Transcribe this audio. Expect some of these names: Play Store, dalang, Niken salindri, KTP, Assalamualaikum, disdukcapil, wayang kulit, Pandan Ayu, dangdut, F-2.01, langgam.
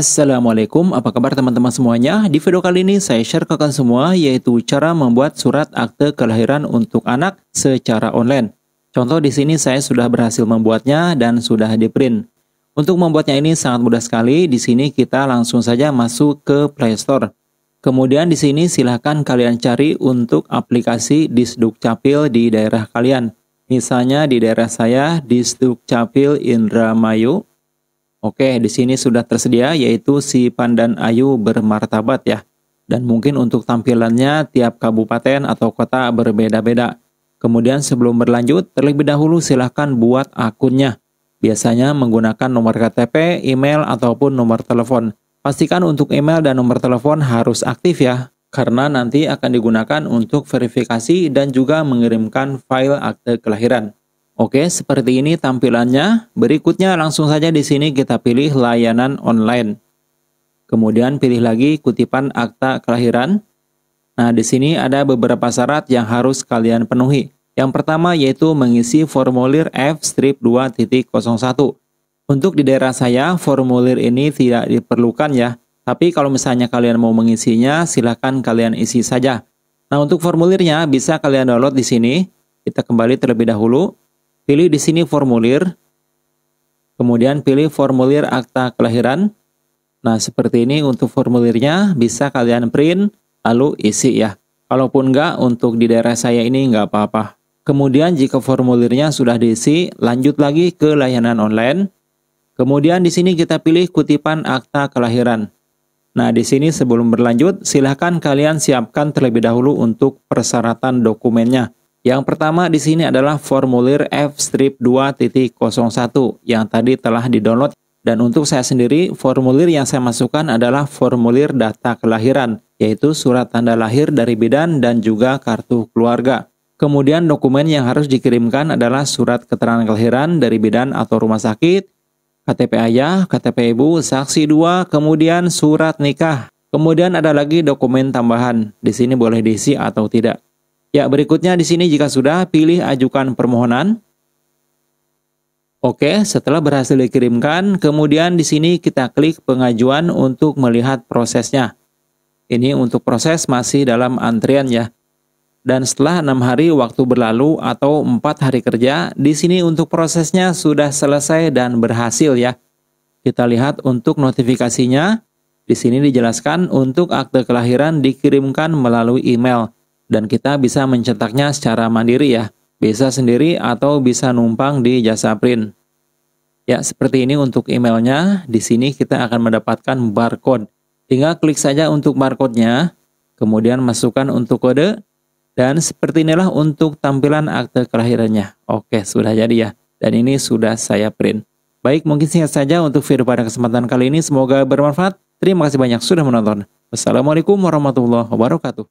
Assalamualaikum, apa kabar teman-teman semuanya? Di video kali ini saya share ke kalian semua yaitu cara membuat surat akte kelahiran untuk anak secara online. Contoh di sini saya sudah berhasil membuatnya dan sudah di-print. Untuk membuatnya ini sangat mudah sekali. Di sini kita langsung saja masuk ke Play Store. Kemudian di sini silahkan kalian cari untuk aplikasi Disdukcapil di daerah kalian. Misalnya di daerah saya Disdukcapil Indramayu. Oke, di sini sudah tersedia yaitu si Pandan Ayu bermartabat ya. Dan mungkin untuk tampilannya tiap kabupaten atau kota berbeda-beda. Kemudian sebelum berlanjut, terlebih dahulu silahkan buat akunnya. Biasanya menggunakan nomor KTP, email, ataupun nomor telepon. Pastikan untuk email dan nomor telepon harus aktif ya. Karena nanti akan digunakan untuk verifikasi dan juga mengirimkan file akte kelahiran. Oke, seperti ini tampilannya. Berikutnya langsung saja di sini kita pilih layanan online. Kemudian pilih lagi kutipan akta kelahiran. Nah, di sini ada beberapa syarat yang harus kalian penuhi. Yang pertama yaitu mengisi formulir F-2.01. Untuk di daerah saya, formulir ini tidak diperlukan ya. Tapi kalau misalnya kalian mau mengisinya, silahkan kalian isi saja. Nah, untuk formulirnya bisa kalian download di sini. Kita kembali terlebih dahulu. Pilih di sini formulir, kemudian pilih formulir akta kelahiran. Nah, seperti ini untuk formulirnya bisa kalian print, lalu isi ya. Kalaupun enggak, untuk di daerah saya ini enggak apa-apa. Kemudian jika formulirnya sudah diisi, lanjut lagi ke layanan online. Kemudian di sini kita pilih kutipan akta kelahiran. Nah, di sini sebelum berlanjut, silahkan kalian siapkan terlebih dahulu untuk persyaratan dokumennya. Yang pertama di sini adalah formulir F-2.01 yang tadi telah di-download. Dan untuk saya sendiri, formulir yang saya masukkan adalah formulir data kelahiran, yaitu surat tanda lahir dari bidan dan juga kartu keluarga. Kemudian dokumen yang harus dikirimkan adalah surat keterangan kelahiran dari bidan atau rumah sakit, KTP ayah, KTP ibu, saksi dua, kemudian surat nikah. Kemudian ada lagi dokumen tambahan. Di sini boleh diisi atau tidak. Ya, berikutnya di sini jika sudah, pilih ajukan permohonan. Oke, setelah berhasil dikirimkan, kemudian di sini kita klik pengajuan untuk melihat prosesnya. Ini untuk proses masih dalam antrian ya. Dan setelah 6 hari waktu berlalu atau 4 hari kerja, di sini untuk prosesnya sudah selesai dan berhasil ya. Kita lihat untuk notifikasinya. Di sini dijelaskan untuk akte kelahiran dikirimkan melalui email. Dan kita bisa mencetaknya secara mandiri ya. Bisa sendiri atau bisa numpang di jasa print. Ya, seperti ini untuk emailnya. Di sini kita akan mendapatkan barcode. Tinggal klik saja untuk barcode-nya. Kemudian masukkan untuk kode. Dan seperti inilah untuk tampilan akte kelahirannya. Oke, sudah jadi ya. Dan ini sudah saya print. Baik, mungkin singkat saja untuk video pada kesempatan kali ini. Semoga bermanfaat. Terima kasih banyak sudah menonton. Wassalamualaikum warahmatullahi wabarakatuh.